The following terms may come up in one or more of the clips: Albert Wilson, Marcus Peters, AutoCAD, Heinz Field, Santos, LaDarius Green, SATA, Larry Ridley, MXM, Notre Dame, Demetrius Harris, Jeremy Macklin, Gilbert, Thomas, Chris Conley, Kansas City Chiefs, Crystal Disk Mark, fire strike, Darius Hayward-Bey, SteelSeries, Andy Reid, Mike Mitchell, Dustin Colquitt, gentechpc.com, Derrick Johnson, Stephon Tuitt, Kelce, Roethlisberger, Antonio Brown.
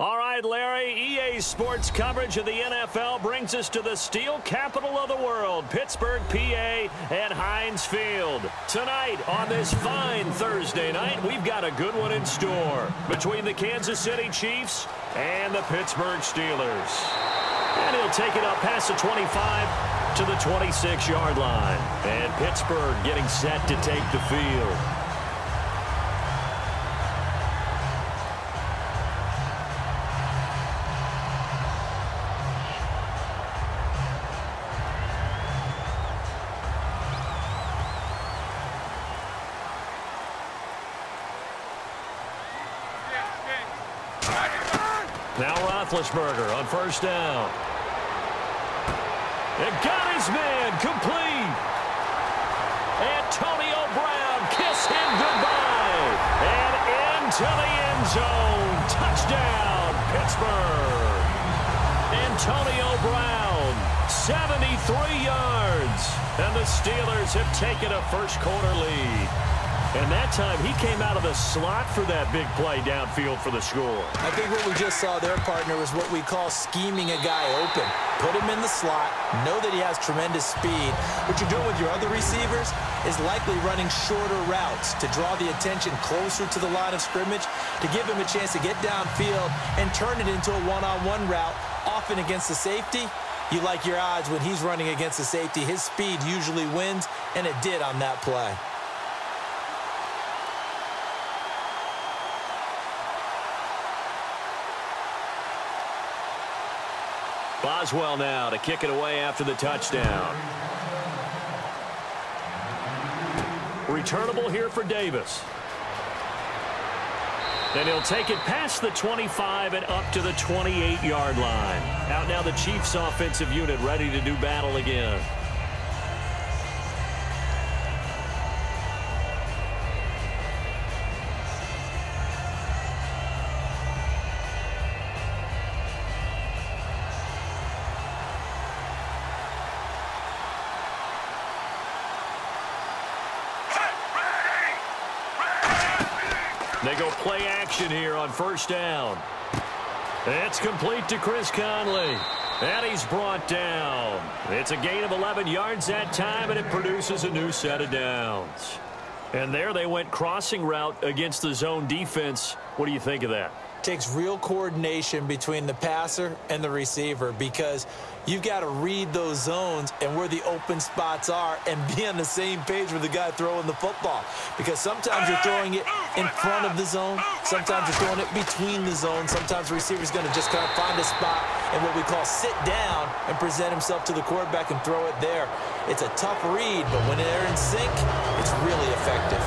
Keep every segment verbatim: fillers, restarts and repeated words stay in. All right, Larry, E A Sports coverage of the N F L brings us to the steel capital of the world, Pittsburgh, P A, and Heinz Field. Tonight, on this fine Thursday night, we've got a good one in store between the Kansas City Chiefs and the Pittsburgh Steelers. And he'll take it up past the twenty-five to the twenty-six yard line. And Pittsburgh getting set to take the field. Now Roethlisberger on first down. It got his man complete. Antonio Brown, kiss him goodbye. And into the end zone. Touchdown, Pittsburgh. Antonio Brown, seventy-three yards. And the Steelers have taken a first quarter lead. And that time, he came out of the slot for that big play downfield for the score. I think what we just saw there, partner, was what we call scheming a guy open. Put him in the slot, know that he has tremendous speed. What you're doing with your other receivers is likely running shorter routes to draw the attention closer to the line of scrimmage, to give him a chance to get downfield and turn it into a one-on-one route, often against the safety. You like your odds when he's running against the safety. His speed usually wins, and it did on that play. Boswell now to kick it away after the touchdown. Returnable here for Davis. And he'll take it past the twenty-five and up to the twenty-eight yard line. Out now the Chiefs offensive unit ready to do battle again. They go play action here on first down. It's complete to Chris Conley. And he's brought down. It's a gain of eleven yards that time, and it produces a new set of downs. And there they went crossing route against the zone defense. What do you think of that? Takes real coordination between the passer and the receiver, because you've got to read those zones and where the open spots are and be on the same page with the guy throwing the football, because sometimes you're throwing it in front of the zone, sometimes you're throwing it between the zones, sometimes the receiver's going to just kind of find a spot and what we call sit down and present himself to the quarterback and throw it there. It's a tough read, but when they're in sync, it's really effective.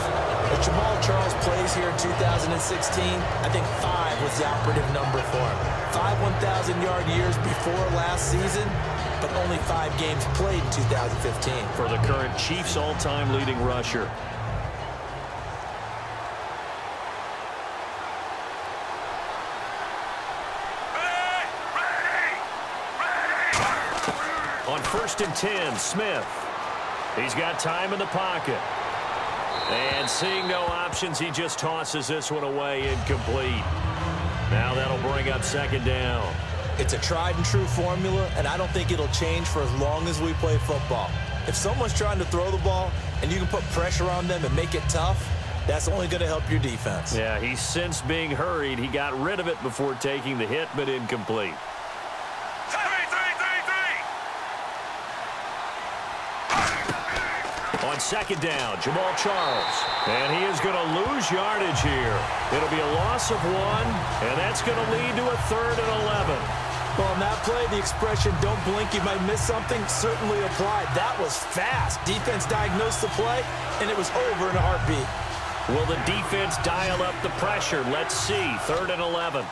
But Jamal Charles plays here in two thousand sixteen. I think five was the operative number for him. Five one thousand yard years before last season, but only five games played in two thousand fifteen. For the current Chiefs all-time leading rusher. Ready, ready, ready. On first and ten, Smith. He's got time in the pocket. And seeing no options, he just tosses this one away incomplete. Now that'll bring up second down. It's a tried and true formula, and I don't think it'll change for as long as we play football. If someone's trying to throw the ball and you can put pressure on them and make it tough, that's only going to help your defense. Yeah, he's since being hurried. He got rid of it before taking the hit, but incomplete. On second down, Jamal Charles. And he is going to lose yardage here. It'll be a loss of one, and that's going to lead to a third and eleven. Well, on that play, the expression, don't blink, you might miss something, certainly applied. That was fast. Defense diagnosed the play, and it was over in a heartbeat. Will the defense dial up the pressure? Let's see. Third and eleven.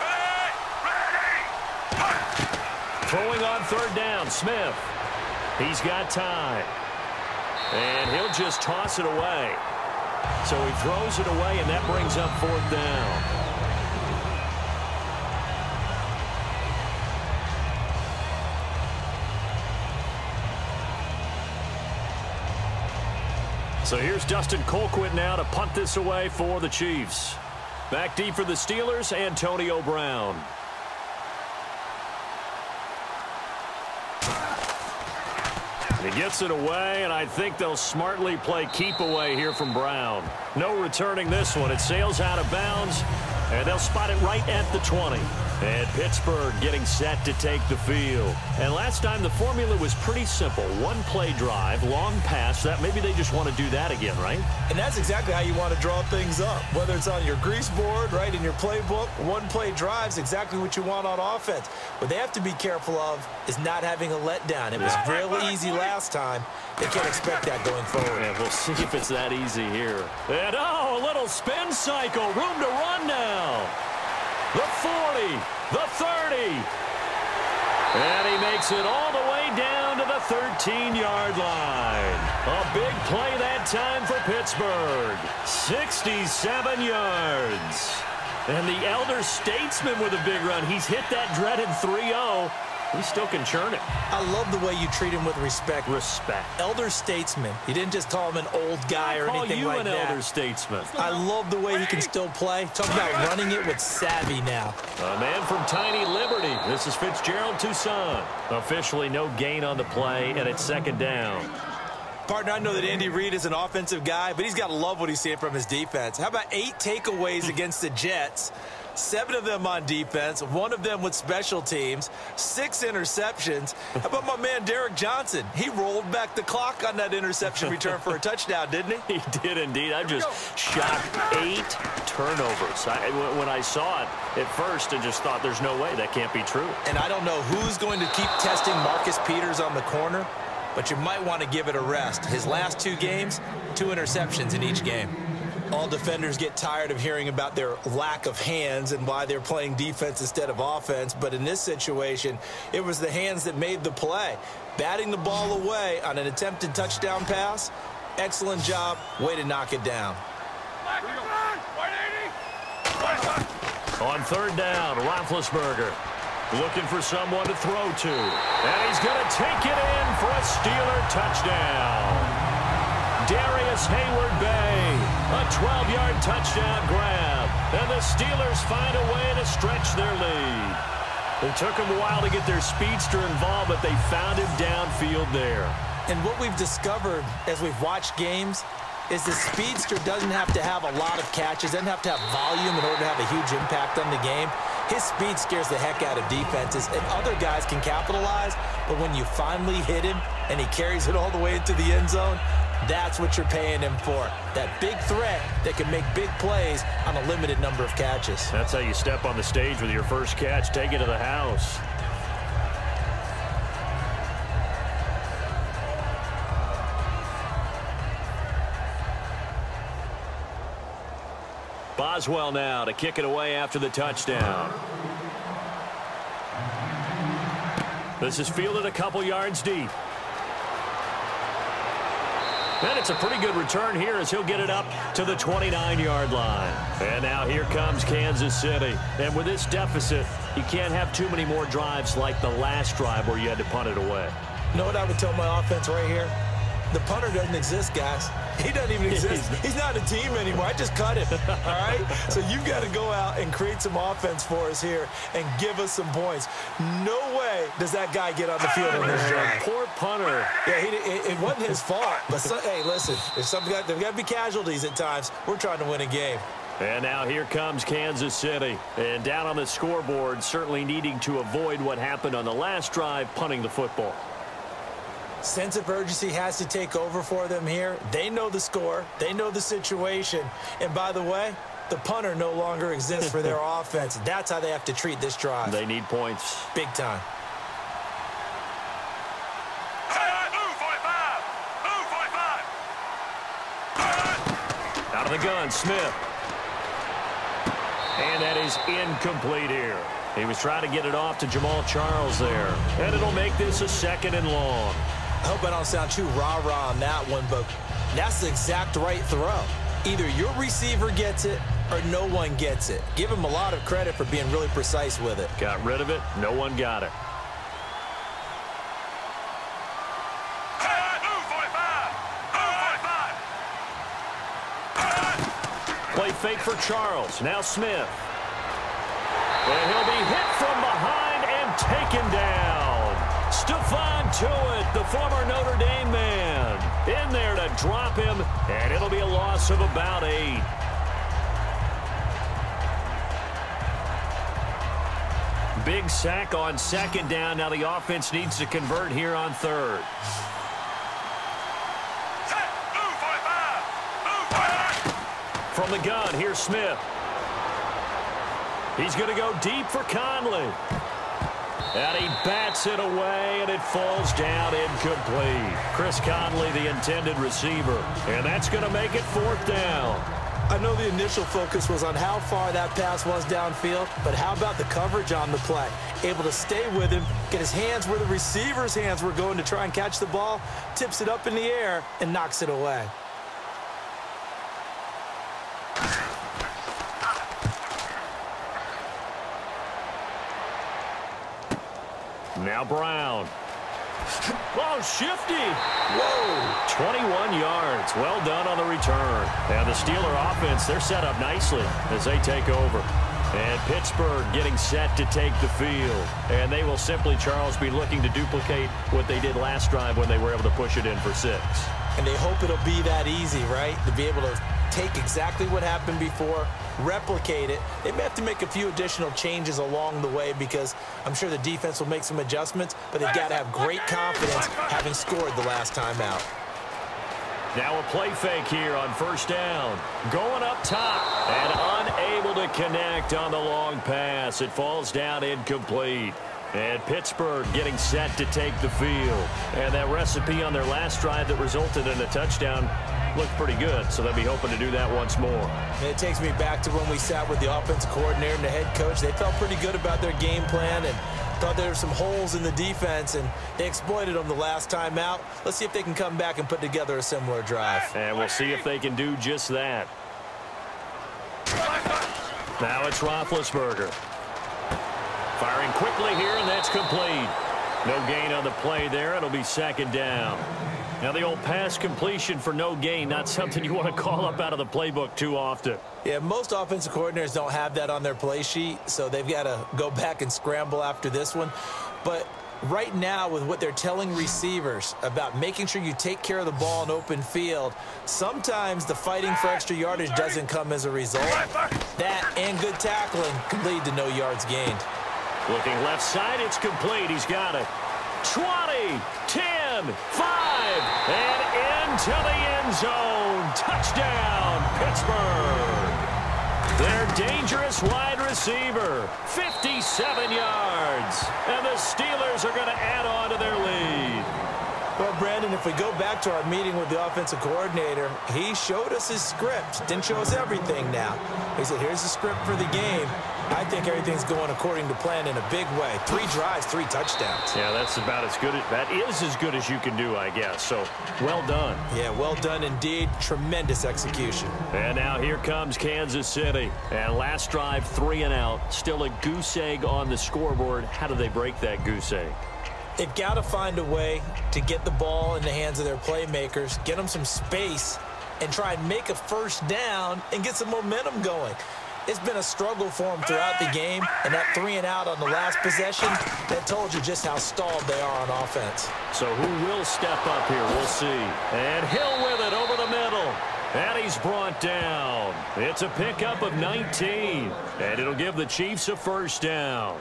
Ready, ready. Throwing on third down, Smith. He's got time. And he'll just toss it away. So he throws it away, and that brings up fourth down. So here's Dustin Colquitt now to punt this away for the Chiefs. Back deep for the Steelers, Antonio Brown. He gets it away, and I think they'll smartly play keep away here from Brown. No returning this one. It sails out of bounds, and they'll spot it right at the twenty. And Pittsburgh getting set to take the field. And last time the formula was pretty simple. One play drive, long pass. That maybe they just want to do that again, right? And that's exactly how you want to draw things up. Whether it's on your grease board, right, in your playbook, one play drive's exactly what you want on offense. What they have to be careful of is not having a letdown. It was really easy last time. They can't expect that going forward. And we'll see if it's that easy here. And oh, a little spin cycle. Room to run now. The forty, the thirty, and he makes it all the way down to the thirteen-yard line. A big play that time for Pittsburgh. sixty-seven yards. And the elder statesman with a big run. He's hit that dreaded three oh. He still can churn it. I love the way you treat him with respect. Respect. Elder statesman. You didn't just call him an old guy or anything like that. Call you an elder statesman. I love the way he can still play. Talk about running it with savvy now. A man from Tiny Liberty. This is Fitzgerald Tucson. Officially no gain on the play, and it's second down. Partner, I know that Andy Reid is an offensive guy, but he's got to love what he's seeing from his defense. How about eight takeaways against the Jets? Seven of them on defense, one of them with special teams, six interceptions. How about my man Derrick Johnson? He rolled back the clock on that interception return for a touchdown, didn't he? He did indeed. I'm just shocked. Eight turnovers. I, when I saw it at first, I just thought there's no way that can't be true. And I don't know who's going to keep testing Marcus Peters on the corner, but you might want to give it a rest. His last two games, two interceptions in each game. All defenders get tired of hearing about their lack of hands and why they're playing defense instead of offense, but in this situation, it was the hands that made the play. Batting the ball away on an attempted touchdown pass, excellent job, way to knock it down. On third down, Roethlisberger looking for someone to throw to, and he's going to take it in for a Steeler touchdown. Darius Hayward-Bey. A twelve-yard touchdown grab, and the Steelers find a way to stretch their lead. It took them a while to get their speedster involved, but they found him downfield there. And what we've discovered as we've watched games is the speedster doesn't have to have a lot of catches, doesn't have to have volume in order to have a huge impact on the game. His speed scares the heck out of defenses, and other guys can capitalize, but when you finally hit him and he carries it all the way into the end zone, that's what you're paying him for. That big threat that can make big plays on a limited number of catches. That's how you step on the stage with your first catch. Take it to the house. Boswell now to kick it away after the touchdown. This is fielded a couple yards deep. And it's a pretty good return here as he'll get it up to the twenty-nine-yard line. And now here comes Kansas City. And with this deficit, you can't have too many more drives like the last drive where you had to punt it away. You know what I would tell my offense right here? The punter doesn't exist, guys. He doesn't even exist. He's not a team anymore. I just cut him, all right? So you've got to go out and create some offense for us here and give us some points. No way does that guy get on the field on this drive. Poor punter. Yeah, he, it, it wasn't his fault. But so, hey, listen, if some, there's got to be casualties at times. We're trying to win a game. And now here comes Kansas City. And down on the scoreboard, certainly needing to avoid what happened on the last drive, punting the football. Sense of urgency has to take over for them here. They know the score. They know the situation. And by the way, the punter no longer exists for their offense. That's how they have to treat this drive. They need points. Big time. Out of the gun, Smith. And that is incomplete here. He was trying to get it off to Jamal Charles there. And it'll make this a second and long. I hope I don't sound too rah-rah on that one, but that's the exact right throw. Either your receiver gets it or no one gets it. Give him a lot of credit for being really precise with it. Got rid of it. No one got it. Play fake for Charles. Now Smith. And he'll be hit from behind and taken down. Stephon Tuitt, the former Notre Dame man, in there to drop him, and it'll be a loss of about eight. Big sack on second down. Now the offense needs to convert here on third. Set, move, forty-five, move, forty-five. From the gun, here's Smith. He's going to go deep for Conley. And he bats it away, and it falls down incomplete. Chris Conley, the intended receiver. And that's going to make it fourth down. I know the initial focus was on how far that pass was downfield, but how about the coverage on the play? Able to stay with him, get his hands where the receiver's hands were going to try and catch the ball, tips it up in the air, and knocks it away. Now Brown. Oh, shifty. Whoa. twenty-one yards. Well done on the return. And the Steeler offense, they're set up nicely as they take over. And Pittsburgh getting set to take the field. And they will simply, Charles, be looking to duplicate what they did last drive when they were able to push it in for six. And they hope it'll be that easy, right? To be able to take exactly what happened before, replicate it. They may have to make a few additional changes along the way because I'm sure the defense will make some adjustments, but they've got to have great confidence having scored the last time out. Now a play fake here on first down. Going up top and unable to connect on the long pass. It falls down incomplete. And Pittsburgh getting set to take the field. And that recipe on their last drive that resulted in a touchdown looked pretty good, so they'll be hoping to do that once more. And it takes me back to when we sat with the offensive coordinator and the head coach. They felt pretty good about their game plan and thought there were some holes in the defense, and they exploited them the last time out. Let's see if they can come back and put together a similar drive. And we'll see if they can do just that. Now it's Roethlisberger. Firing quickly here, and that's complete. No gain on the play there. It'll be second down. Now the old pass completion for no gain, not something you want to call up out of the playbook too often. Yeah, most offensive coordinators don't have that on their play sheet, so they've got to go back and scramble after this one. But right now, with what they're telling receivers about making sure you take care of the ball in open field, sometimes the fighting for extra yardage doesn't come as a result. That and good tackling can lead to no yards gained. Looking left side, it's complete. He's got it. twenty, ten, five, and into the end zone. Touchdown, Pittsburgh. Their dangerous wide receiver, fifty-seven yards. And the Steelers are going to add on to their lead. Well, Brandon, if we go back to our meeting with the offensive coordinator, he showed us his script. Didn't show us everything now. He said, here's the script for the game. I think everything's going according to plan in a big way. Three drives, three touchdowns. Yeah, that's about as good as, that is as good as you can do, I guess. So, well done. Yeah, well done indeed. Tremendous execution. And now here comes Kansas City. And last drive, three and out. Still a goose egg on the scoreboard. How do they break that goose egg? They've got to find a way to get the ball in the hands of their playmakers, get them some space, and try and make a first down and get some momentum going. It's been a struggle for them throughout the game, and that three and out on the last possession, that told you just how stalled they are on offense. So who will step up here? We'll see. And Hill with it over the middle. And he's brought down. It's a pickup of nineteen, and it'll give the Chiefs a first down.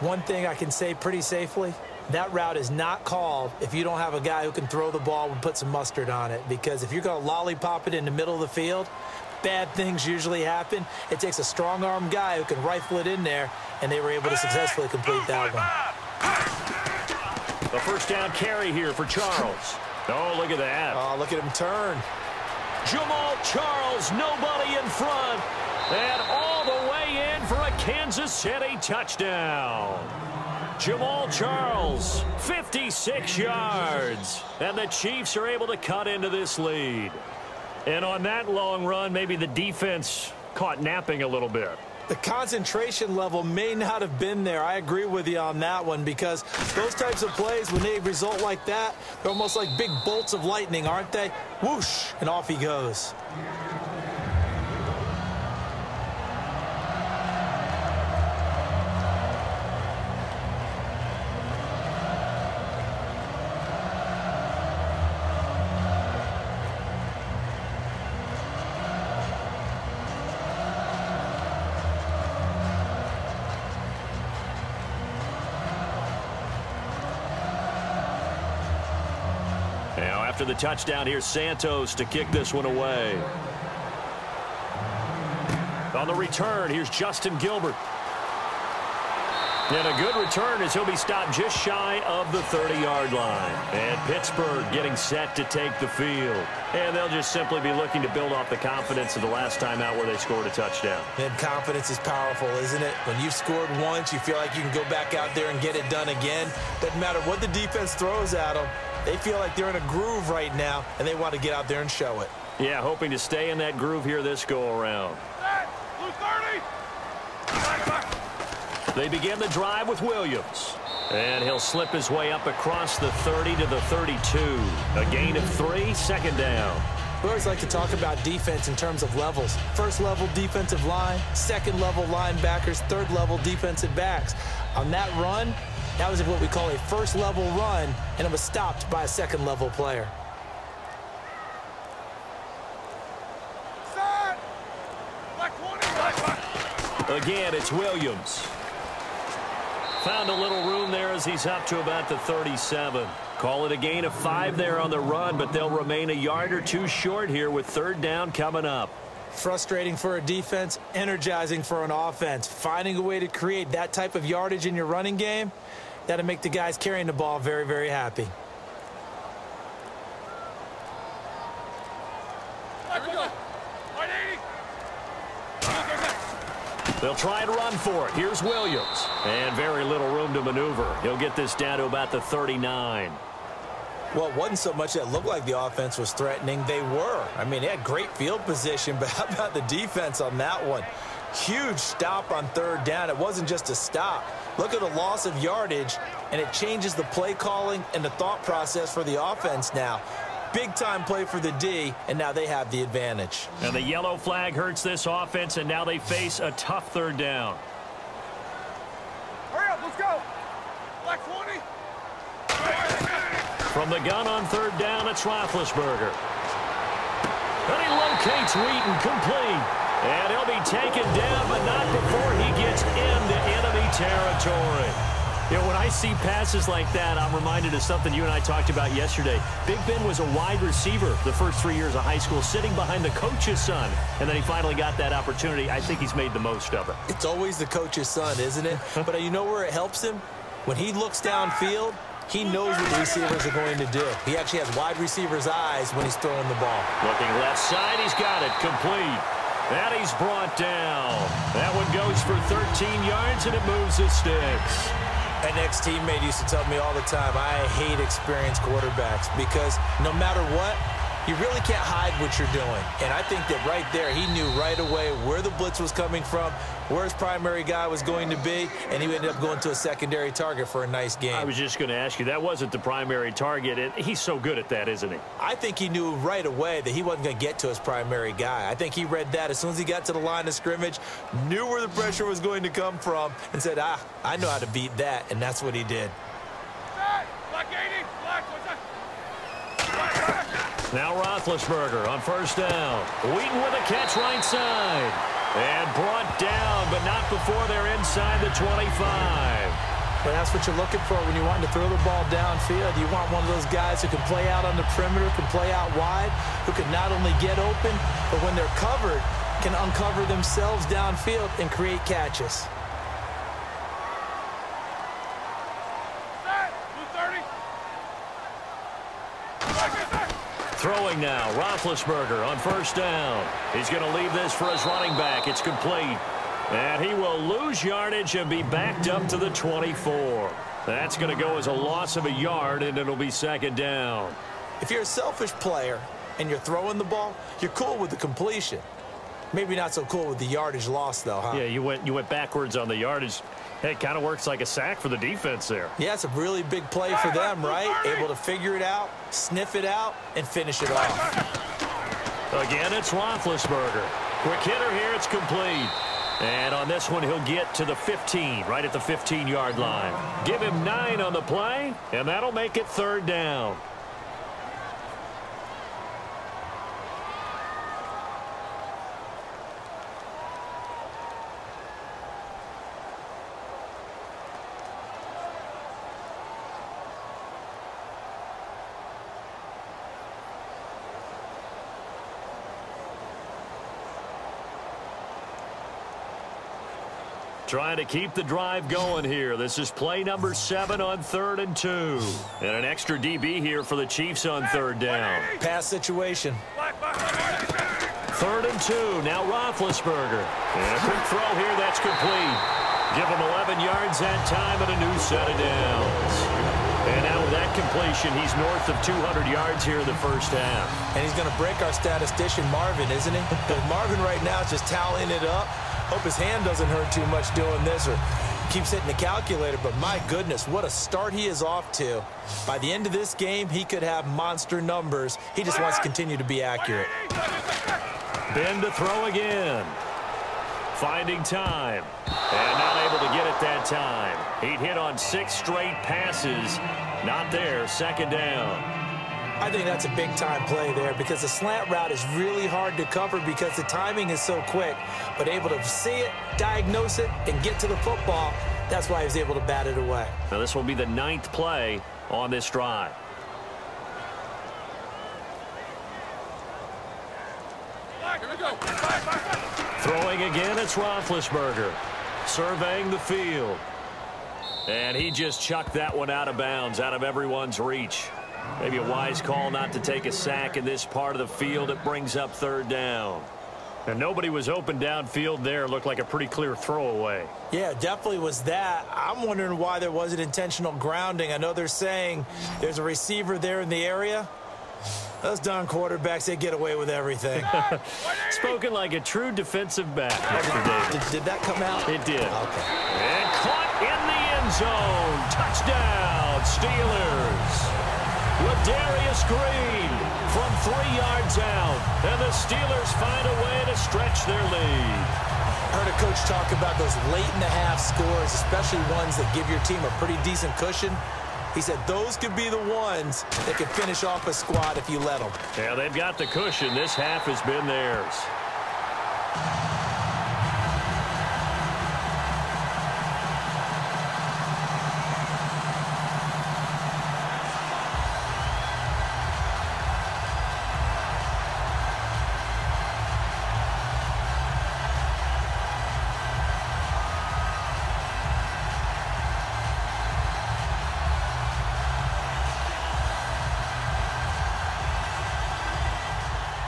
One thing I can say pretty safely, that route is not called if you don't have a guy who can throw the ball and put some mustard on it, because if you're going to lollipop it in the middle of the field, bad things usually happen. It takes a strong-armed guy who can rifle it in there, and they were able to successfully complete that one. The first down carry here for Charles. Oh, look at that. Oh, look at him turn. Jamal Charles, nobody in front, and all the way in for a Kansas City touchdown. Jamal Charles, fifty-six yards, and the Chiefs are able to cut into this lead. And on that long run, maybe the defense caught napping a little bit. The concentration level may not have been there. I agree with you on that one, because those types of plays, when they result like that, they're almost like big bolts of lightning, aren't they? Whoosh, and off he goes. after the touchdown here. Santos to kick this one away. On the return, here's Justin Gilbert. And a good return as he'll be stopped just shy of the thirty-yard line. And Pittsburgh getting set to take the field. And they'll just simply be looking to build off the confidence of the last time out where they scored a touchdown. And confidence is powerful, isn't it? When you've scored once, you feel like you can go back out there and get it done again. Doesn't matter what the defense throws at them, they feel like they're in a groove right now, and they want to get out there and show it. Yeah, hoping to stay in that groove here this go-around. They begin the drive with Williams. And he'll slip his way up across the thirty to the thirty-two. A gain of three, second down. We always like to talk about defense in terms of levels. First level defensive line, second level linebackers, third level defensive backs. On that run, that was what we call a first level run, and it was stopped by a second level player. Again, it's Williams. Found a little room there as he's up to about the thirty-seven. Call it a gain of five there on the run, but they'll remain a yard or two short here with third down coming up. Frustrating for a defense, energizing for an offense. Finding a way to create that type of yardage in your running game, that'll make the guys carrying the ball very, very happy. They'll try and run for it. Here's Williams. And very little room to maneuver. He'll get this down to about the thirty-nine. Well, it wasn't so much that looked like the offense was threatening. They were. I mean, they had great field position, but how about the defense on that one? Huge stop on third down. It wasn't just a stop. Look at the loss of yardage, and it changes the play calling and the thought process for the offense now. Big-time play for the D, and now they have the advantage. And the yellow flag hurts this offense, and now they face a tough third down. Hurry up, let's go. Black twenty. From the gun on third down, it's Roethlisberger. And he locates Wheaton, complete. And he'll be taken down, but not before he gets into enemy territory. You know, when I see passes like that, I'm reminded of something you and I talked about yesterday. Big Ben was a wide receiver the first three years of high school, sitting behind the coach's son, and then he finally got that opportunity. I think he's made the most of it. It's always the coach's son, isn't it? But you know where it helps him? When he looks downfield, he knows what the receivers are going to do. He actually has wide receiver's eyes when he's throwing the ball. Looking left side, he's got it, complete. And he's brought down. That one goes for thirteen yards, and it moves the sticks. An ex-teammate used to tell me all the time, I hate experienced quarterbacks because no matter what, you really can't hide what you're doing. And I think that right there, he knew right away where the blitz was coming from, where his primary guy was going to be, and he ended up going to a secondary target for a nice game. I was just going to ask you, that wasn't the primary target, and he's so good at that, isn't he? I think he knew right away that he wasn't going to get to his primary guy. I think he read that as soon as he got to the line of scrimmage, knew where the pressure was going to come from, and said, ah, I know how to beat that, and that's what he did. Now Roethlisberger on first down. Wheaton with a catch right side. And brought down, but not before they're inside the twenty-five. But that's what you're looking for when you're wanting to throw the ball downfield. You want one of those guys who can play out on the perimeter, can play out wide, who can not only get open, but when they're covered, can uncover themselves downfield and create catches. Throwing now, Roethlisberger on first down. He's going to leave this for his running back. It's complete. And he will lose yardage and be backed up to the twenty-four. That's going to go as a loss of a yard, and it'll be second down. If you're a selfish player and you're throwing the ball, you're cool with the completion. Maybe not so cool with the yardage loss, though, huh? Yeah, you went, you went backwards on the yardage. Hey, it kind of works like a sack for the defense there. Yeah, it's a really big play for them, right? Able to figure it out, sniff it out, and finish it off. Again, it's Roethlisberger. Quick hitter here, it's complete. And on this one, he'll get to the fifteen, right at the fifteen-yard line. Give him nine on the play, and that'll make it third down. Trying to keep the drive going here. This is play number seven on third and two. And an extra D B here for the Chiefs on third down. Pass situation. Third and two. Now Roethlisberger. And a quick throw here. That's complete. Give him eleven yards that time and a new set of downs. And now with that completion, he's north of two hundred yards here in the first half. And he's going to break our statistician, Marvin, isn't he? Because Marvin right now is just toweling it up. Hope his hand doesn't hurt too much doing this or keeps hitting the calculator. But my goodness, what a start he is off to. By the end of this game, he could have monster numbers. He just wants to continue to be accurate. Ben to throw again. Finding time, and not able to get it that time. He'd hit on six straight passes. Not there, second down. I think that's a big-time play there because the slant route is really hard to cover because the timing is so quick, but able to see it, diagnose it, and get to the football. That's why he was able to bat it away. Now this will be the ninth play on this drive. Here we go. Fire, fire, fire. Throwing again, it's Roethlisberger. Surveying the field. And he just chucked that one out of bounds, out of everyone's reach. Maybe a wise call not to take a sack in this part of the field. It brings up third down. And nobody was open downfield there. Looked like a pretty clear throwaway. Yeah, definitely was that. I'm wondering why there wasn't intentional grounding. I know they're saying there's a receiver there in the area. Those darn quarterbacks, they get away with everything. Spoken like a true defensive back. Did, did that come out? It did. Okay. And caught in the end zone. Touchdown, Steelers. LaDarius Green from three yards out. And the Steelers find a way to stretch their lead. I heard a coach talk about those late-in-the-half scores, especially ones that give your team a pretty decent cushion. He said those could be the ones that could finish off a squad if you let them. Yeah, they've got the cushion. This half has been theirs.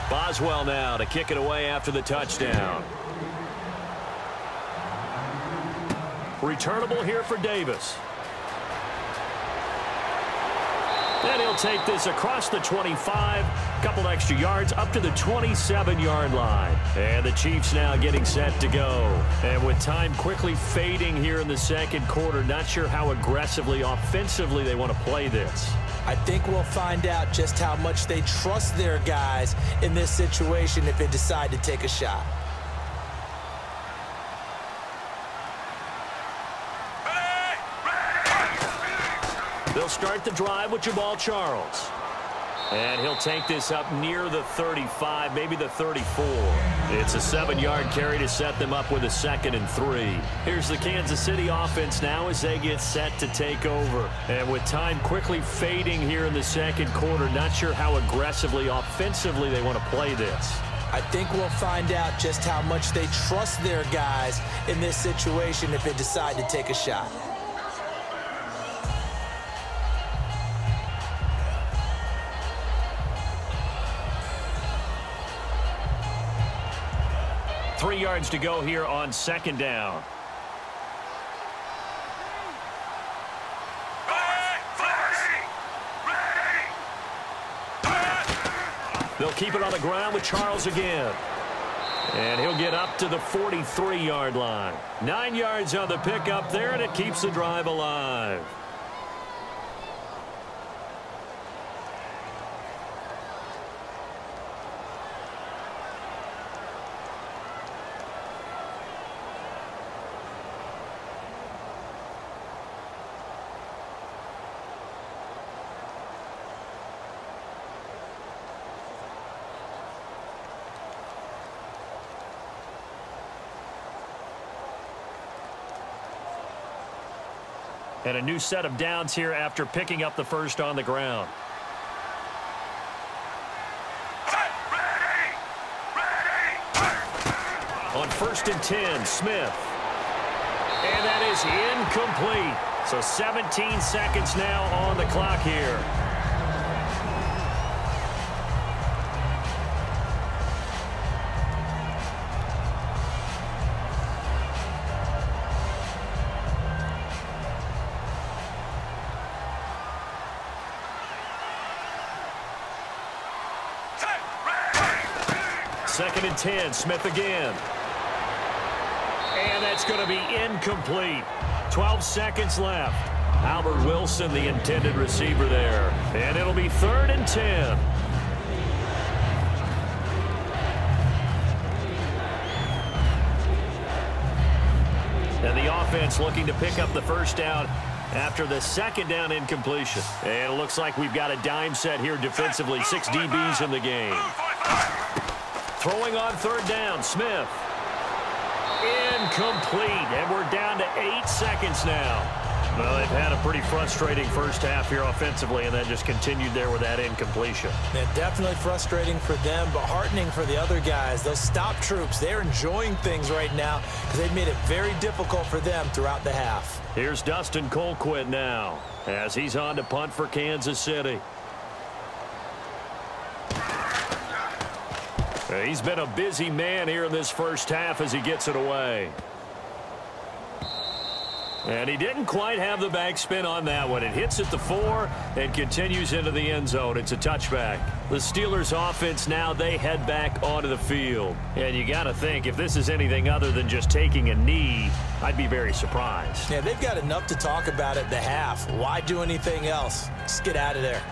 Boswell now to kick it away after the touchdown. Returnable here for Davis. Then he'll take this across the twenty-five, couple extra yards up to the twenty-seven-yard line. And the Chiefs now getting set to go. And with time quickly fading here in the second quarter, not sure how aggressively, offensively they want to play this. I think we'll find out just how much they trust their guys in this situation if they decide to take a shot. They'll start the drive with Jamal Charles. And he'll take this up near the thirty-five, maybe the thirty-four. It's a seven-yard carry to set them up with a second and three. Here's the Kansas City offense now as they get set to take over. And with time quickly fading here in the second quarter, not sure how aggressively, offensively they want to play this. I think we'll find out just how much they trust their guys in this situation if they decide to take a shot. Three yards to go here on second down. They'll keep it on the ground with Charles again. And he'll get up to the forty-three-yard line. Nine yards on the pickup there, and it keeps the drive alive. And a new set of downs here after picking up the first on the ground. Ready, ready. On first and ten, Smith. and that is incomplete. So seventeen seconds now on the clock here. Second and ten, Smith again. And that's going to be incomplete. twelve seconds left. Albert Wilson, the intended receiver there. And it'll be third and ten. And the offense looking to pick up the first down after the second down incompletion. And it looks like we've got a dime set here defensively. Six D Bs in the game. Throwing on third down, Smith. Incomplete, and we're down to eight seconds now. Well, they've had a pretty frustrating first half here offensively, and then just continued there with that incompletion. Yeah, definitely frustrating for them, but heartening for the other guys. Those stop troops, they're enjoying things right now because they've made it very difficult for them throughout the half. Here's Dustin Colquitt now as he's on to punt for Kansas City. He's been a busy man here in this first half as he gets it away. And he didn't quite have the backspin on that one. It hits at the four and continues into the end zone. It's a touchback. The Steelers offense now, they head back onto the field. And you got to think, if this is anything other than just taking a knee, I'd be very surprised. Yeah, they've got enough to talk about at the half. Why do anything else? Just get out of there.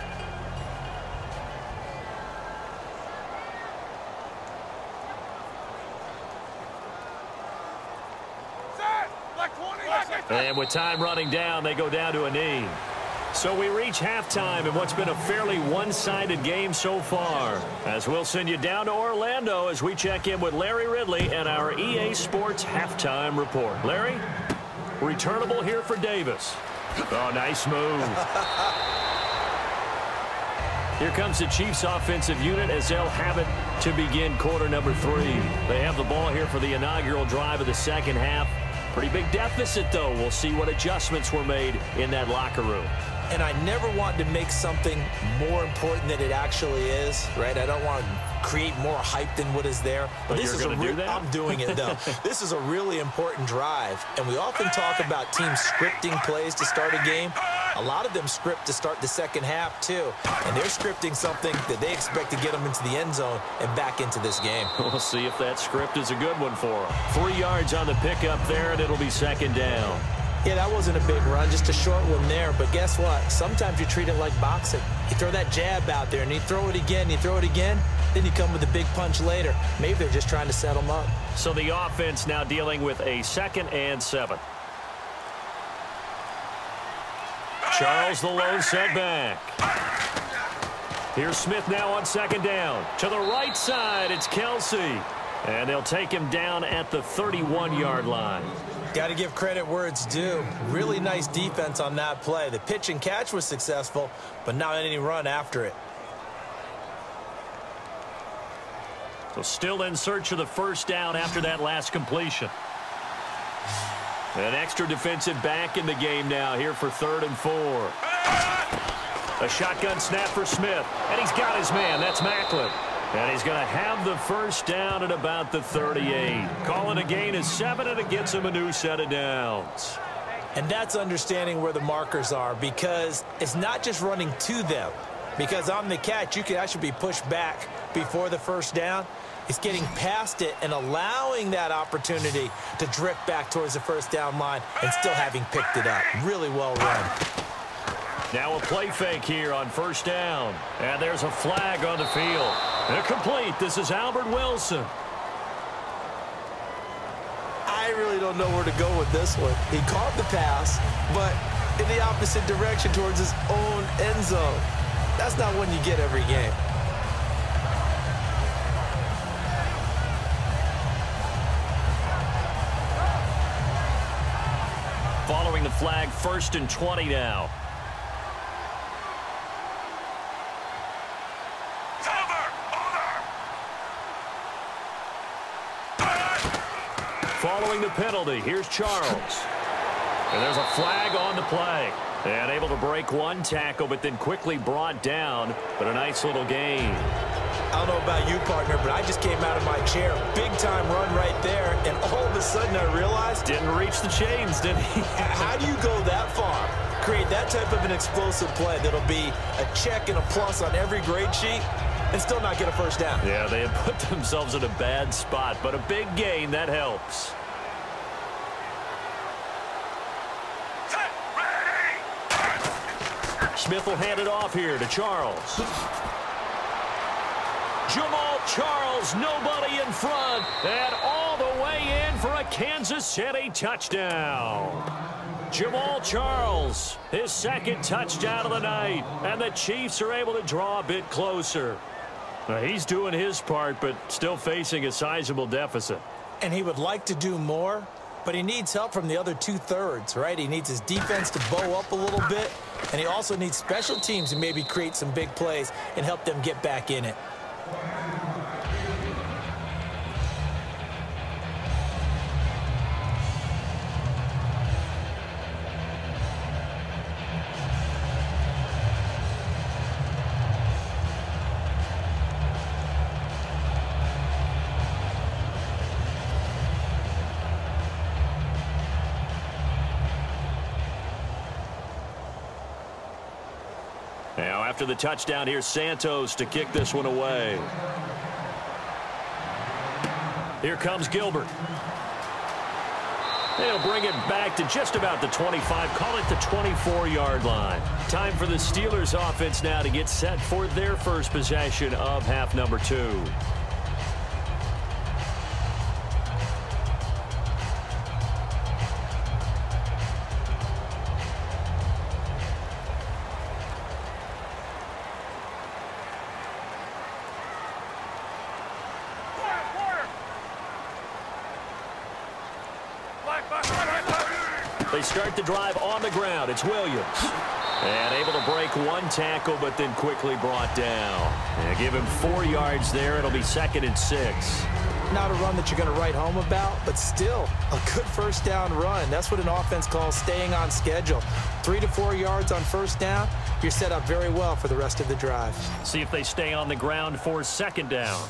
And with time running down, they go down to a knee. So we reach halftime in what's been a fairly one-sided game so far. As we'll send you down to Orlando as we check in with Larry Ridley and our E A Sports Halftime Report. Larry, returnable here for Davis. Oh, nice move. Here comes the Chiefs offensive unit as they'll have it to begin quarter number three. They have the ball here for the inaugural drive of the second half. Pretty big deficit, though. We'll see what adjustments were made in that locker room. And I never want to make something more important than it actually is, right? I don't want to create more hype than what is there. But, but this you're is going to do that? I'm doing it, though. This is a really important drive, and we often talk about teams scripting plays to start a game. A lot of them script to start the second half, too, and they're scripting something that they expect to get them into the end zone and back into this game. We'll see if that script is a good one for them. Three yards on the pickup there, and it'll be second down. Yeah, that wasn't a big run, just a short one there. But guess what? Sometimes you treat it like boxing. You throw that jab out there, and you throw it again, and you throw it again, then you come with a big punch later. Maybe they're just trying to set them up. So the offense now dealing with a second and seven. Charles, the lone setback. Here's Smith now on second down. To the right side, it's Kelce. And they'll take him down at the thirty-one yard line. Got to give credit where it's due. Really nice defense on that play. The pitch and catch was successful, but not any run after it. So still in search of the first down after that last completion. An extra defensive back in the game now here for third and four. A shotgun snap for Smith, and he's got his man. That's Macklin. And he's going to have the first down at about the thirty-eight. Calling a gain is seven, and it gets him a new set of downs. And that's understanding where the markers are, because it's not just running to them. Because on the catch, you could actually be pushed back before the first down. It's getting past it and allowing that opportunity to drift back towards the first down line and still having picked it up. Really well run. Now a play fake here on first down. And there's a flag on the field. They're complete. This is Albert Wilson. I really don't know where to go with this one. He caught the pass, but in the opposite direction towards his own end zone. That's not one you get every game. Following the flag, first and twenty now. Following the penalty, here's Charles. And there's a flag on the play. And able to break one tackle, but then quickly brought down. But a nice little gain. I don't know about you, partner, but I just came out of my chair. Big-time run right there, and all of a sudden I realized... Didn't reach the chains, did he? How do you go that far? Create that type of an explosive play that'll be a check and a plus on every grade sheet and still not get a first down. Yeah, they had put themselves in a bad spot, but a big gain, that helps. Smith will hand it off here to Charles. Jamal Charles, nobody in front, and all the way in for a Kansas City touchdown. Jamal Charles, his second touchdown of the night, and the Chiefs are able to draw a bit closer. Now, he's doing his part, but still facing a sizable deficit. And he would like to do more, but he needs help from the other two-thirds, right? He needs his defense to bow up a little bit, and he also needs special teams to maybe create some big plays and help them get back in it. Now after the touchdown here, Santos to kick this one away. Here comes Gilbert. They'll bring it back to just about the twenty-five, call it the twenty-four yard line. Time for the Steelers offense now to get set for their first possession of half number two. Start the drive on the ground. It's Williams. And able to break one tackle, but then quickly brought down. And give him four yards there. It'll be second and six. Not a run that you're going to write home about, but still a good first down run. That's what an offense calls staying on schedule. Three to four yards on first down, you're set up very well for the rest of the drive. See if they stay on the ground for second down.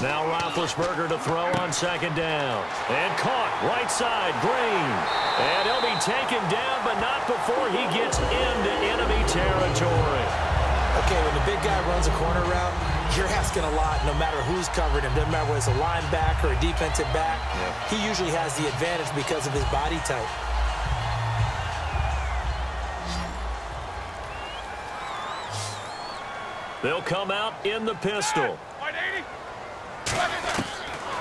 Now Roethlisberger to throw on second down. And caught right side, Green. And he'll be taken down, but not before he gets into enemy territory. Okay, when the big guy runs a corner route, you're asking a lot no matter who's covering him. Doesn't matter whether it's a linebacker or a defensive back. Yeah. He usually has the advantage because of his body type. They'll come out in the pistol.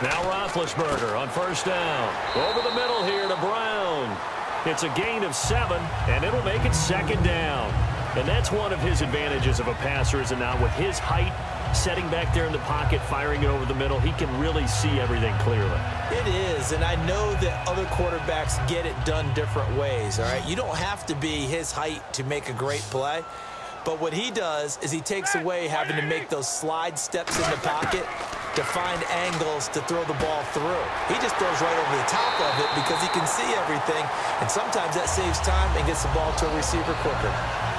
Now Roethlisberger on first down. Over the middle here to Brown. It's a gain of seven, and it'll make it second down. And that's one of his advantages of a passer, is it not? With his height, setting back there in the pocket, firing it over the middle, he can really see everything clearly. It is, and I know that other quarterbacks get it done different ways, all right? You don't have to be his height to make a great play. But what he does is he takes away having to make those slide steps in the pocket to find angles to throw the ball through. He just throws right over the top of it because he can see everything, and sometimes that saves time and gets the ball to a receiver quicker.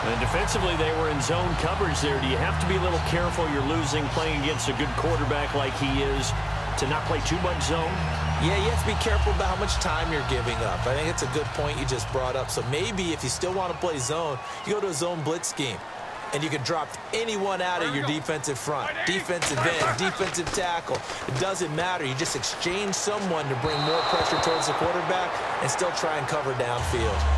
And defensively, they were in zone coverage there. Do you have to be a little careful? You're losing playing against a good quarterback like he is to not play too much zone? Yeah, you have to be careful about how much time you're giving up. I think it's a good point you just brought up. So maybe if you still want to play zone, you go to a zone blitz scheme. And you can drop anyone out of your defensive front, defensive end, defensive tackle. It doesn't matter. You just exchange someone to bring more pressure towards the quarterback and still try and cover downfield.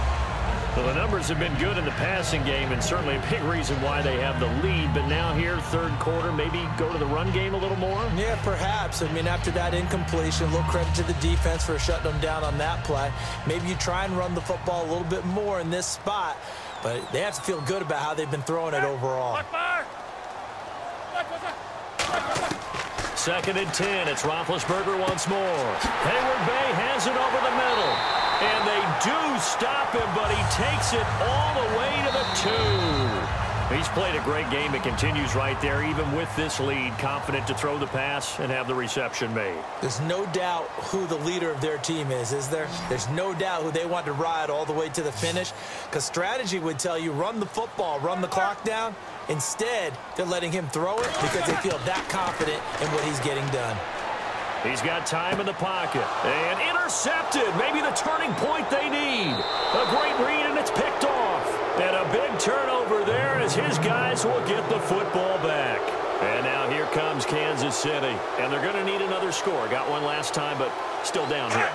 Well, the numbers have been good in the passing game, and certainly a big reason why they have the lead. But now here, third quarter, maybe go to the run game a little more? Yeah, perhaps. I mean, after that incompletion, a little credit to the defense for shutting them down on that play. Maybe you try and run the football a little bit more in this spot. But they have to feel good about how they've been throwing it overall. Second and ten. It's Roethlisberger once more. Hayward-Bey has it over the middle. And they do stop him, but he takes it all the way to the two. He's played a great game. It continues right there, even with this lead, confident to throw the pass and have the reception made. There's no doubt who the leader of their team is, is there? There's no doubt who they want to ride all the way to the finish, because strategy would tell you run the football, run the clock down. Instead, they're letting him throw it because they feel that confident in what he's getting done. He's got time in the pocket, and intercepted. Maybe the turning point they need. A great read, and it's picked off. And a big turnover there as his guys will get the football back. And now here comes Kansas City, and they're going to need another score. Got one last time, but still down here.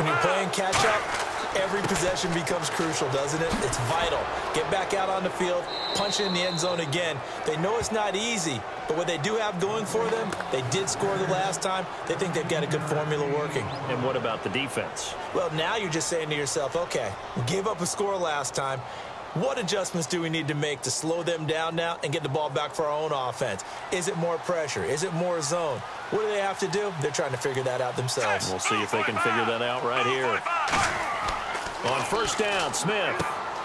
When you're playing catch-up, every possession becomes crucial, doesn't it? It's vital. Get back out on the field, punch in the end zone again. They know it's not easy, but what they do have going for them, they did score the last time. They think they've got a good formula working. And what about the defense? Well, now you're just saying to yourself, okay, we gave up a score last time. What adjustments do we need to make to slow them down now and get the ball back for our own offense? Is it more pressure? Is it more zone? What do they have to do? They're trying to figure that out themselves. We'll see if they can figure that out right here. On first down, Smith.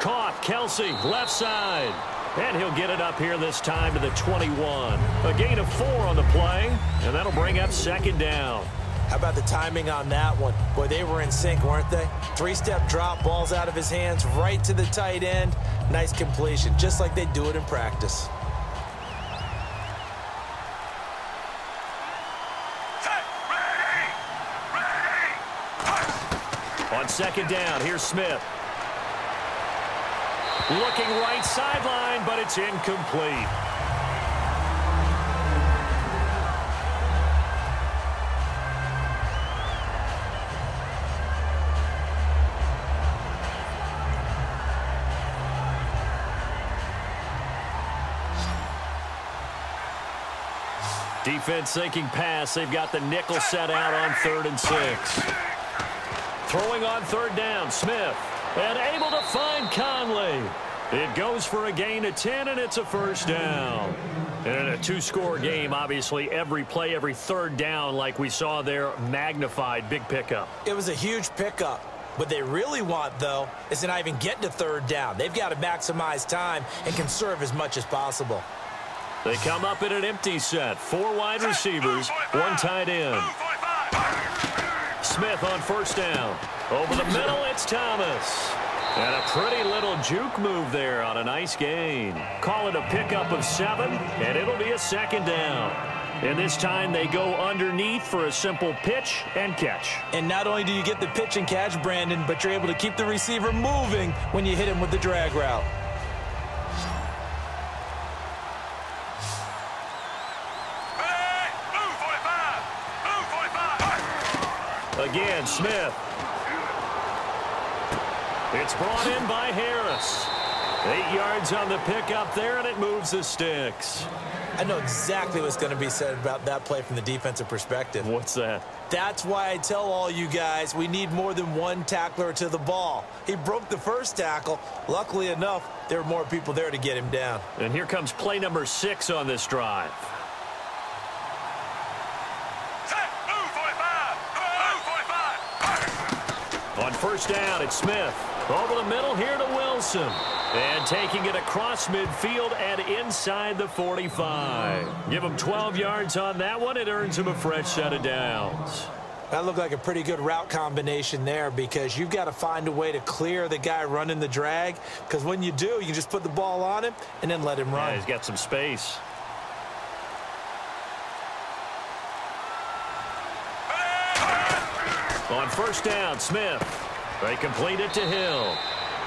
Caught, Kelce, left side. And he'll get it up here this time to the twenty-one. A gain of four on the play, and that'll bring up second down. How about the timing on that one? Boy, they were in sync, weren't they? Three-step drop, ball's out of his hands, right to the tight end. Nice completion, just like they do it in practice. Set, ready, ready, on second down, here's Smith. Looking right sideline, but it's incomplete. Defense sinking pass. They've got the nickel set out on third and six. Throwing on third down, Smith. And able to find Conley. It goes for a gain of ten, and it's a first down. And in a two-score game, obviously, every play, every third down, like we saw there, magnified, big pickup. It was a huge pickup. What they really want, though, is to not even get to third down. They've got to maximize time and conserve as much as possible. They come up in an empty set. Four wide receivers, one tight end. Smith on first down. Over the middle, it's Thomas. And a pretty little juke move there on a nice gain. Call it a pickup of seven, and it'll be a second down. And this time they go underneath for a simple pitch and catch. And not only do you get the pitch and catch, Brandon, but you're able to keep the receiver moving when you hit him with the drag route. Again, Smith. It's brought in by Harris. Eight yards on the pickup there, and it moves the sticks. I know exactly what's going to be said about that play from the defensive perspective. What's that? That's why I tell all you guys we need more than one tackler to the ball. He broke the first tackle. Luckily enough, there were more people there to get him down. And here comes play number six on this drive. On first down, it's Smith. Over the middle here to Wilson. And taking it across midfield and inside the forty-five. Give him twelve yards on that one. It earns him a fresh set of downs. That looked like a pretty good route combination there, because you've got to find a way to clear the guy running the drag. Because when you do, you can just put the ball on him and then let him run. Yeah, he's got some space. On first down, Smith. They complete it to Hill.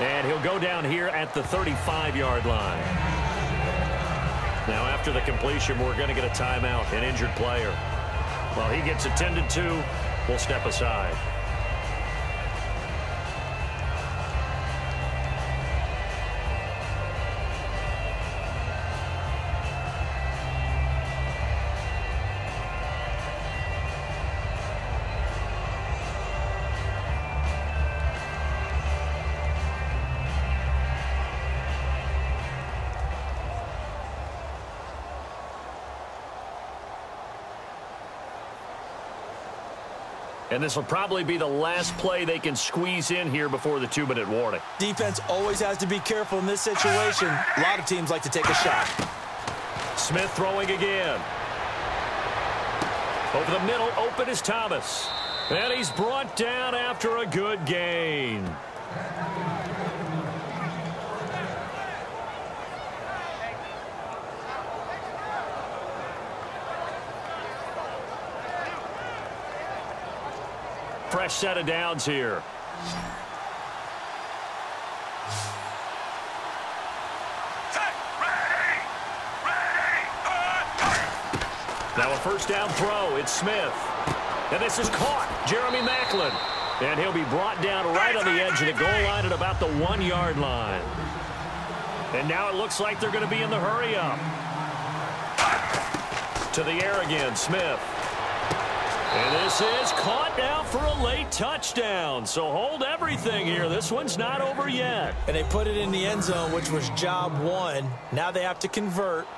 And he'll go down here at the thirty-five-yard line. Now, after the completion, we're going to get a timeout, an injured player. While he gets attended to, we'll step aside. And this will probably be the last play they can squeeze in here before the two-minute warning. Defense always has to be careful in this situation. A lot of teams like to take a shot. Smith throwing again. Over the middle, open is Thomas. And he's brought down after a good gain. Fresh set of downs here. Now a first down throw. It's Smith. And this is caught. Jeremy Macklin. And he'll be brought down right on the edge of the goal line at about the one-yard line. And now it looks like they're going to be in the hurry-up. To the air again, Smith. And this is caught now for a late touchdown. So hold everything here. This one's not over yet. And they put it in the end zone, which was job one. Now they have to convert.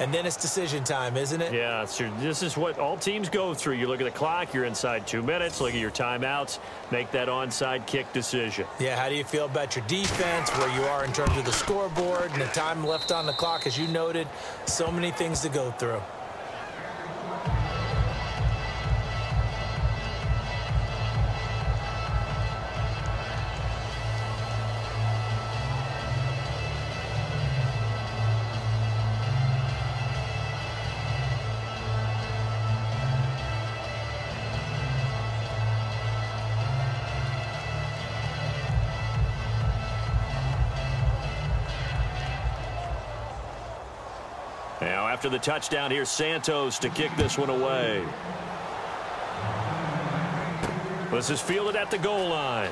And then it's decision time, isn't it? Yeah, so this is what all teams go through. You look at the clock, you're inside two minutes, look at your timeouts, make that onside kick decision. Yeah, how do you feel about your defense, where you are in terms of the scoreboard, and the time left on the clock, as you noted? So many things to go through. After the touchdown here, Santos to kick this one away. This is fielded at the goal line.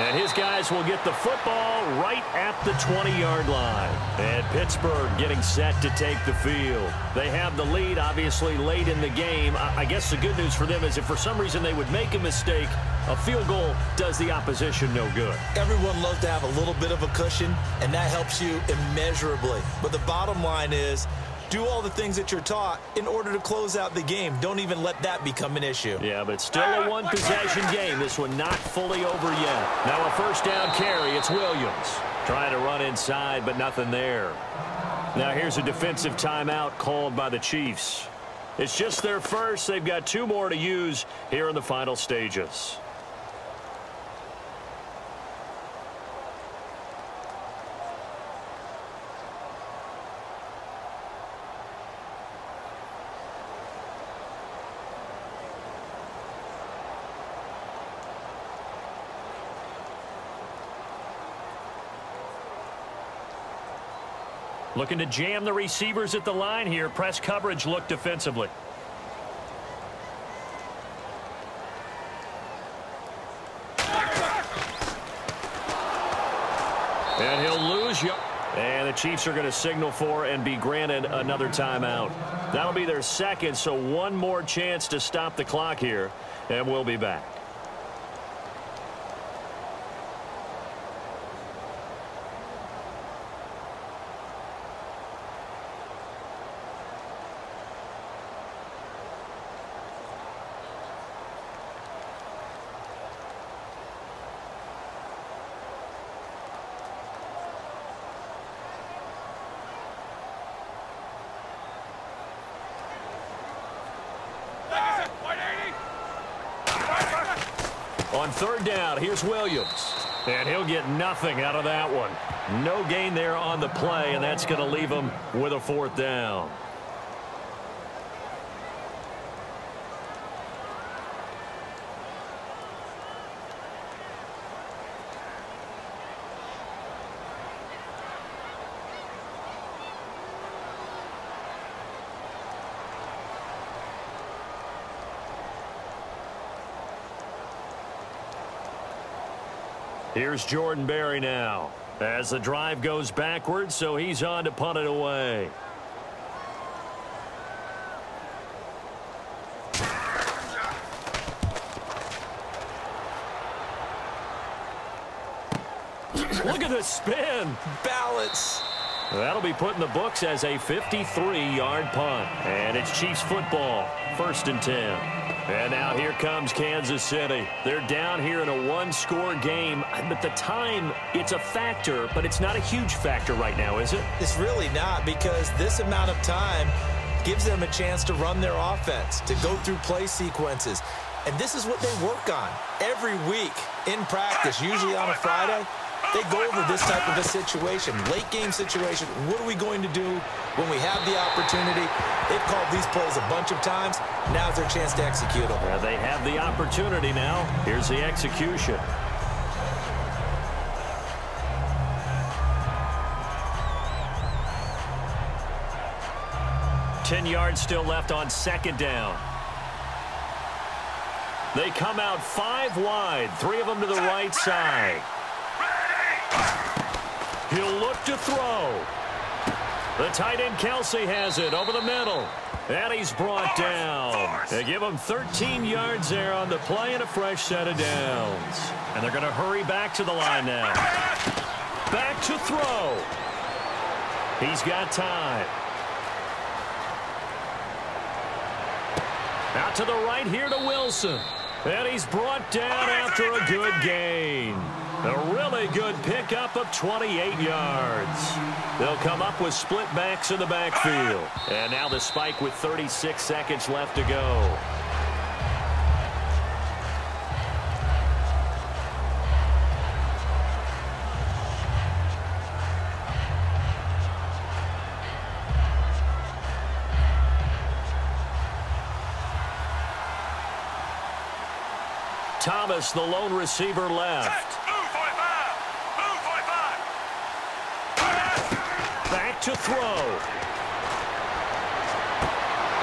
And his guys will get the football right at the twenty-yard line. And Pittsburgh getting set to take the field. They have the lead, obviously, late in the game. I guess the good news for them is if for some reason they would make a mistake, a field goal does the opposition no good. Everyone loves to have a little bit of a cushion, and that helps you immeasurably. But the bottom line is, do all the things that you're taught in order to close out the game. Don't even let that become an issue. Yeah, but still a one-possession game. This one not fully over yet. Now a first down carry. It's Williams. Trying to run inside, but nothing there. Now here's a defensive timeout called by the Chiefs. It's just their first. They've got two more to use here in the final stages. Looking to jam the receivers at the line here. Press coverage look defensively. And he'll lose you. And the Chiefs are going to signal for and be granted another timeout. That'll be their second, so one more chance to stop the clock here. And we'll be back. On third down, here's Williams. And he'll get nothing out of that one. No gain there on the play, and that's going to leave him with a fourth down. Here's Jordan Berry now as the drive goes backwards, so he's on to punt it away. Look at the spin. Balance. That'll be put in the books as a fifty-three yard punt. And it's Chiefs football, first and ten. And now here comes Kansas City. They're down here in a one-score game. But the time, it's a factor, but it's not a huge factor right now, is it? It's really not, because this amount of time gives them a chance to run their offense, to go through play sequences. And this is what they work on every week in practice, usually on a Friday. They go over this type of a situation, late-game situation. What are we going to do when we have the opportunity? They've called these plays a bunch of times. Now's their chance to execute them. Well, they have the opportunity now. Here's the execution. Ten yards still left on second down. They come out five wide, three of them to the right side. He'll look to throw. The tight end Kelce has it over the middle. And he's brought down. They give him thirteen yards there on the play and a fresh set of downs. And they're going to hurry back to the line now. Back to throw. He's got time. Out to the right here to Wilson. And he's brought down after a good gain. A really good pickup of twenty-eight yards. They'll come up with split backs in the backfield. And now the spike with thirty-six seconds left to go. Thomas, the lone receiver, left. Back to throw.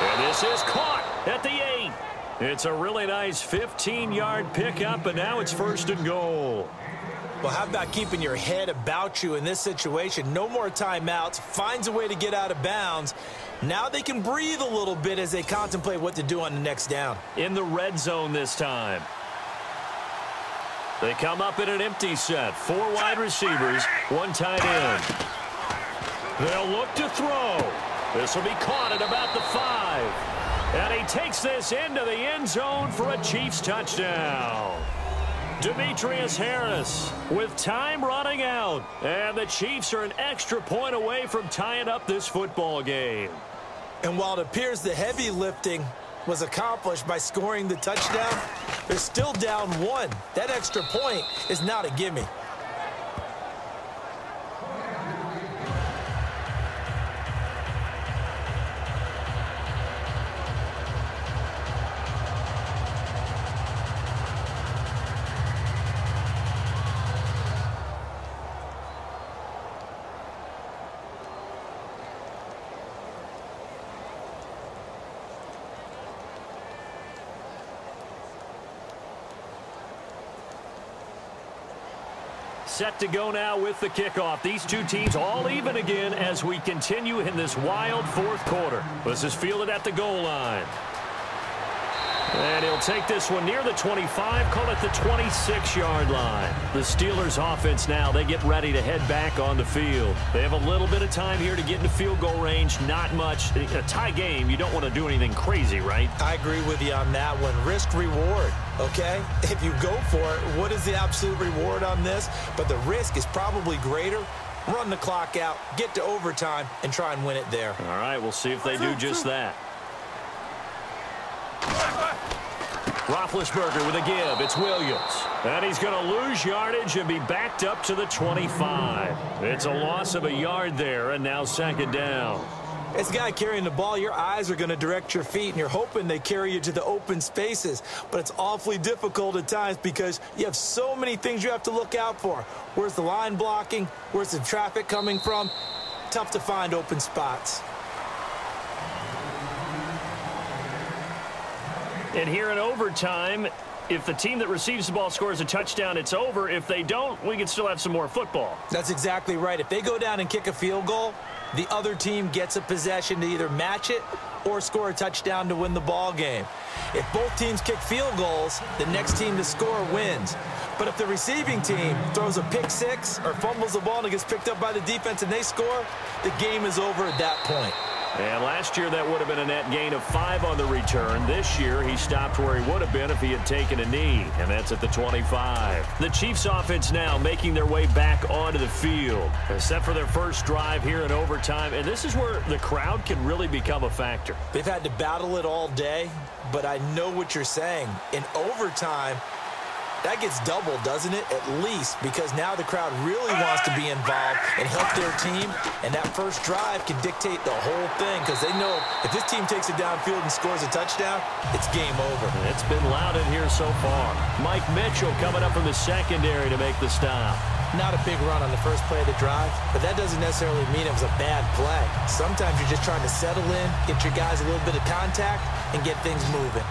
And this is caught at the eight. It's a really nice fifteen yard pickup, and now it's first and goal. Well, how about keeping your head about you in this situation? No more timeouts. Finds a way to get out of bounds. Now they can breathe a little bit as they contemplate what to do on the next down. In the red zone this time. They come up in an empty set. Four wide receivers, one tight end. They'll look to throw. This will be caught at about the five. And he takes this into the end zone for a Chiefs touchdown. Demetrius Harris with time running out. And the Chiefs are an extra point away from tying up this football game. And while it appears the heavy lifting was accomplished by scoring the touchdown, they're still down one. That extra point is not a gimme. Set to go now with the kickoff. These two teams all even again as we continue in this wild fourth quarter. This is fielded at the goal line. And he'll take this one near the twenty-five, call it the twenty-six yard line. The Steelers offense now, they get ready to head back on the field. They have a little bit of time here to get into field goal range, not much. A tie game, you don't want to do anything crazy, right? I agree with you on that one. Risk reward, okay? If you go for it, what is the absolute reward on this? But the risk is probably greater. Run the clock out, get to overtime, and try and win it there. All right, we'll see if they do just that. Roethlisberger with a give. It's Williams. And he's going to lose yardage and be backed up to the twenty-five. It's a loss of a yard there, and now second down. As a guy carrying the ball, your eyes are going to direct your feet, and you're hoping they carry you to the open spaces. But it's awfully difficult at times because you have so many things you have to look out for. Where's the line blocking? Where's the traffic coming from? Tough to find open spots. And here in overtime, if the team that receives the ball scores a touchdown, it's over. If they don't, we can still have some more football. That's exactly right. If they go down and kick a field goal, the other team gets a possession to either match it or score a touchdown to win the ball game. If both teams kick field goals, the next team to score wins. But if the receiving team throws a pick six or fumbles the ball and it gets picked up by the defense and they score, the game is over at that point. And last year, that would have been a net gain of five on the return. This year, he stopped where he would have been if he had taken a knee, and that's at the twenty-five. The Chiefs offense now making their way back onto the field, except for their first drive here in overtime, and this is where the crowd can really become a factor. They've had to battle it all day, but I know what you're saying. In overtime, that gets doubled, doesn't it? At least, because now the crowd really wants to be involved and help their team, and that first drive can dictate the whole thing, because they know if this team takes it downfield and scores a touchdown, it's game over. It's been loud in here so far. Mike Mitchell coming up from the secondary to make the stop. Not a big run on the first play of the drive, but that doesn't necessarily mean it was a bad play. Sometimes you're just trying to settle in, get your guys a little bit of contact, and get things moving.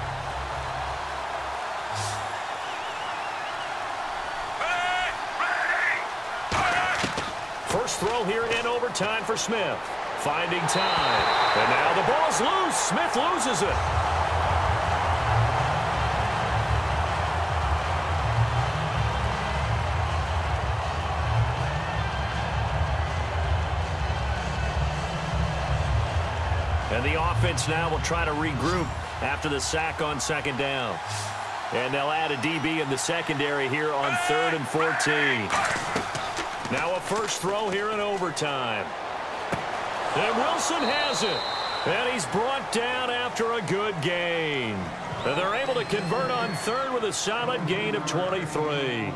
First throw here in overtime for Smith. Finding time. And now the ball's loose. Smith loses it. And the offense now will try to regroup after the sack on second down. And they'll add a D B in the secondary here on third and fourteen. Now a first throw here in overtime. And Wilson has it. And he's brought down after a good gain. And they're able to convert on third with a solid gain of twenty-three.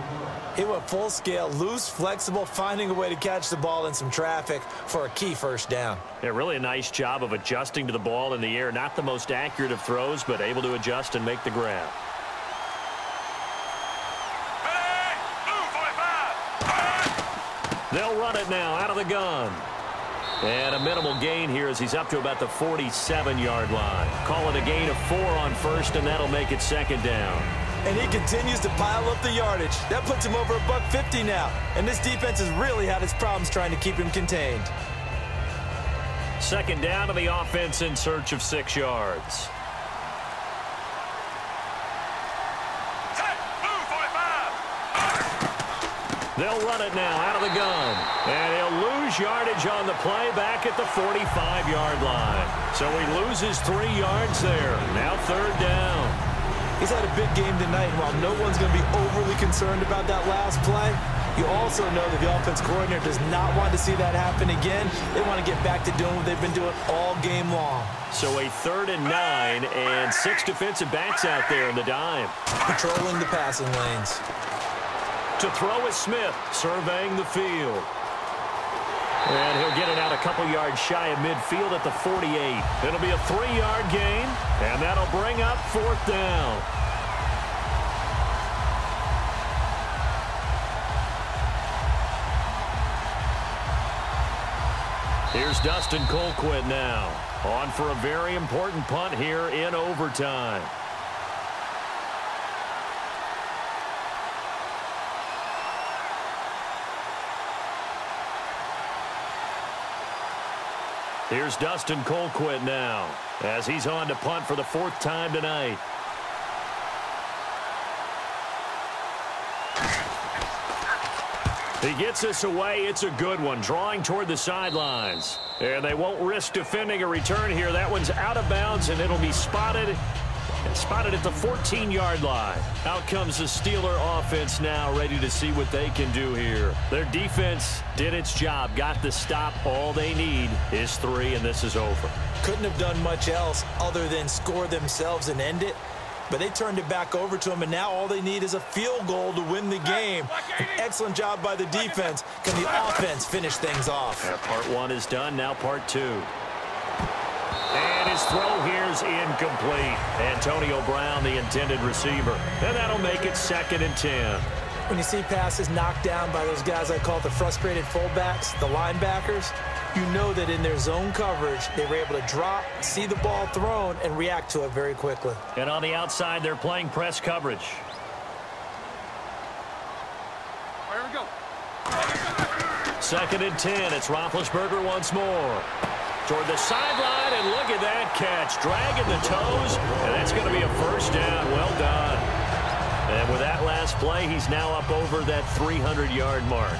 He went full scale, loose, flexible, finding a way to catch the ball in some traffic for a key first down. Yeah, really a nice job of adjusting to the ball in the air. Not the most accurate of throws, but able to adjust and make the grab. They'll run it now out of the gun. And a minimal gain here as he's up to about the forty-seven yard line. Call it a gain of four on first, and that'll make it second down. And he continues to pile up the yardage. That puts him over a buck fifty now. And this defense has really had its problems trying to keep him contained. Second down to the offense in search of six yards. They'll run it now out of the gun. And he'll lose yardage on the play back at the forty-five yard line. So he loses three yards there. Now third down. He's had a big game tonight. While no one's going to be overly concerned about that last play, you also know that the offense coordinator does not want to see that happen again. They want to get back to doing what they've been doing all game long. So a third and nine, and six defensive backs out there in the dime. Patrolling the passing lanes. To throw is Smith, surveying the field. And he'll get it out a couple yards shy of midfield at the forty-eight. It'll be a three yard gain, and that'll bring up fourth down. Here's Dustin Colquitt now, on for a very important punt here in overtime. Here's Dustin Colquitt now, as he's on to punt for the fourth time tonight. He gets this away. It's a good one, drawing toward the sidelines. And they won't risk defending a return here. That one's out of bounds, and it'll be spotted. And spotted at the fourteen yard line. Out comes the Steeler offense now, ready to see what they can do here. Their defense did its job, got the stop. All they need is three, and this is over. Couldn't have done much else other than score themselves and end it, but they turned it back over to them, and now all they need is a field goal to win the game. An excellent job by the defense. Can the offense finish things off? Yeah, part one is done, now part two. And his throw here's incomplete. Antonio Brown, the intended receiver. And that'll make it second and ten. When you see passes knocked down by those guys I call the frustrated fullbacks, the linebackers, you know that in their zone coverage, they were able to drop, see the ball thrown, and react to it very quickly. And on the outside, they're playing press coverage. Here we go. Second and ten. It's Roethlisberger once more. Toward the sideline, and look at that catch. Dragging the toes, and that's going to be a first down. Well done. And with that last play, he's now up over that three hundred yard mark.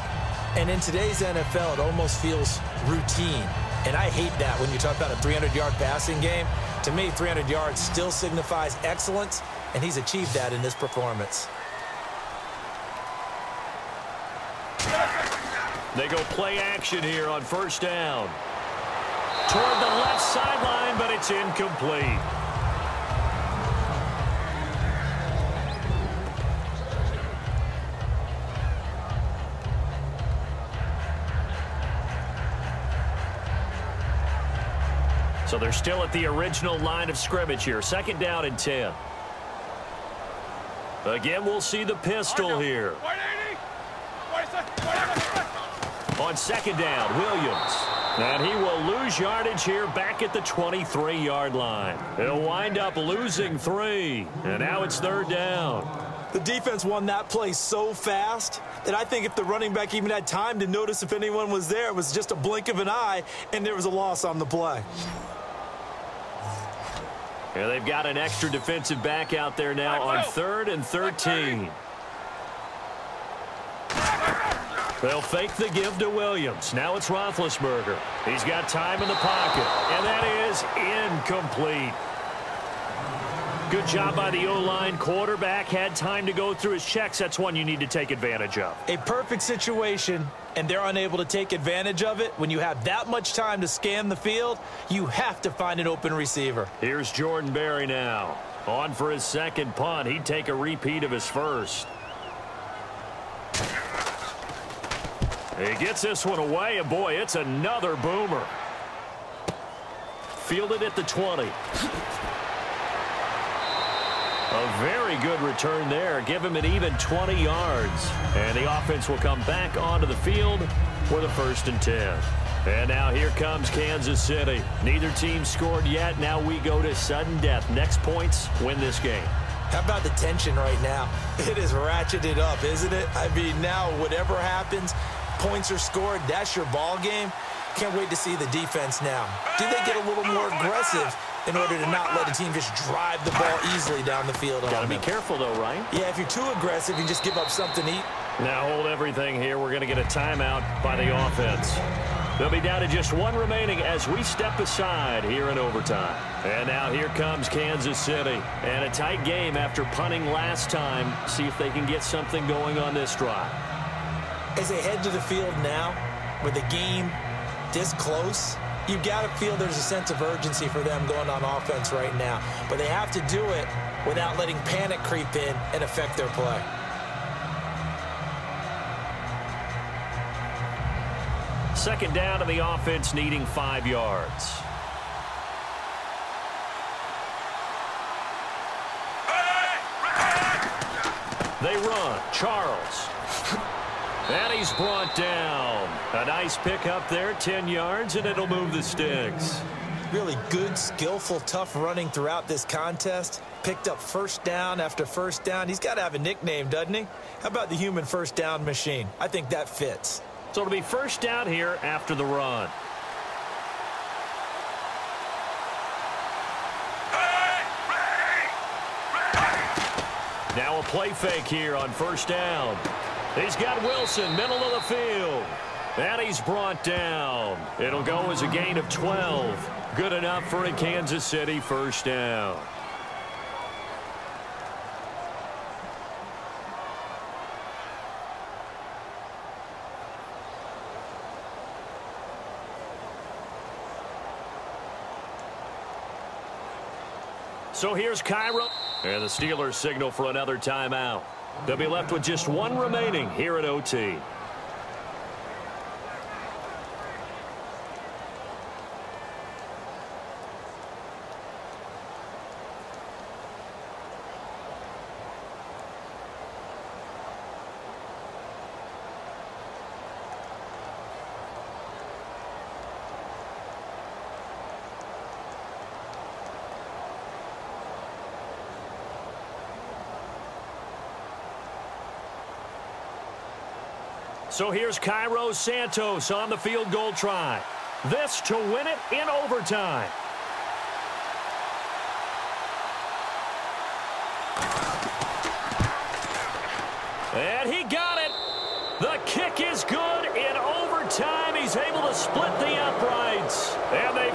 And in today's N F L, it almost feels routine. And I hate that when you talk about a three hundred yard passing game. To me, three hundred yards still signifies excellence, and he's achieved that in this performance. They go play action here on first down. Toward the left sideline, but it's incomplete. So they're still at the original line of scrimmage here. Second down and ten. Again, we'll see the pistol here. On second down, Williams. And he will lose yardage here back at the twenty-three yard line. He'll wind up losing three. And now it's third down. The defense won that play so fast that I think if the running back even had time to notice if anyone was there, it was just a blink of an eye, and there was a loss on the play. Yeah, they've got an extra defensive back out there now on third and thirteen. They'll fake the give to Williams. Now it's Roethlisberger. He's got time in the pocket, and that is incomplete. Good job by the O line. Quarterback had time to go through his checks. That's one you need to take advantage of. A perfect situation, and they're unable to take advantage of it. When you have that much time to scan the field, you have to find an open receiver. Here's Jordan Berry now. On for his second punt. He'd take a repeat of his first. He gets this one away, and boy, it's another boomer. Fielded at the twenty. A very good return there. Give him an even twenty yards. And the offense will come back onto the field with a first and ten. And now here comes Kansas City. Neither team scored yet. Now we go to sudden death. Next points win this game. How about the tension right now? It is ratcheted up, isn't it? I mean, now whatever happens, points are scored. That's your ball game. Can't wait to see the defense now. Do they get a little more aggressive in order to not let the team just drive the ball easily down the field? Got to be careful, though, right? Yeah, if you're too aggressive, you just give up something to eat. Now hold everything here. We're going to get a timeout by the offense. They'll be down to just one remaining as we step aside here in overtime. And now here comes Kansas City. And a tight game after punting last time. See if they can get something going on this drive. As they head to the field now, with the game this close, you've got to feel there's a sense of urgency for them going on offense right now. But they have to do it without letting panic creep in and affect their play. Second down, and the offense needing five yards. They run. Charles. And he's brought down. A nice pick up there, ten yards, and it'll move the sticks. Really good, skillful, tough running throughout this contest. Picked up first down after first down. He's got to have a nickname, doesn't he? How about the human first down machine? I think that fits. So it'll be first down here after the run. Now a play fake here on first down. He's got Wilson, middle of the field. And he's brought down. It'll go as a gain of twelve. Good enough for a Kansas City first down. So here's Cairo. And the Steelers signal for another timeout. They'll be left with just one remaining here at O T. So here's Cairo Santos on the field goal try. This to win it in overtime. The kick is good. In overtime, he's able to split the uprights. And they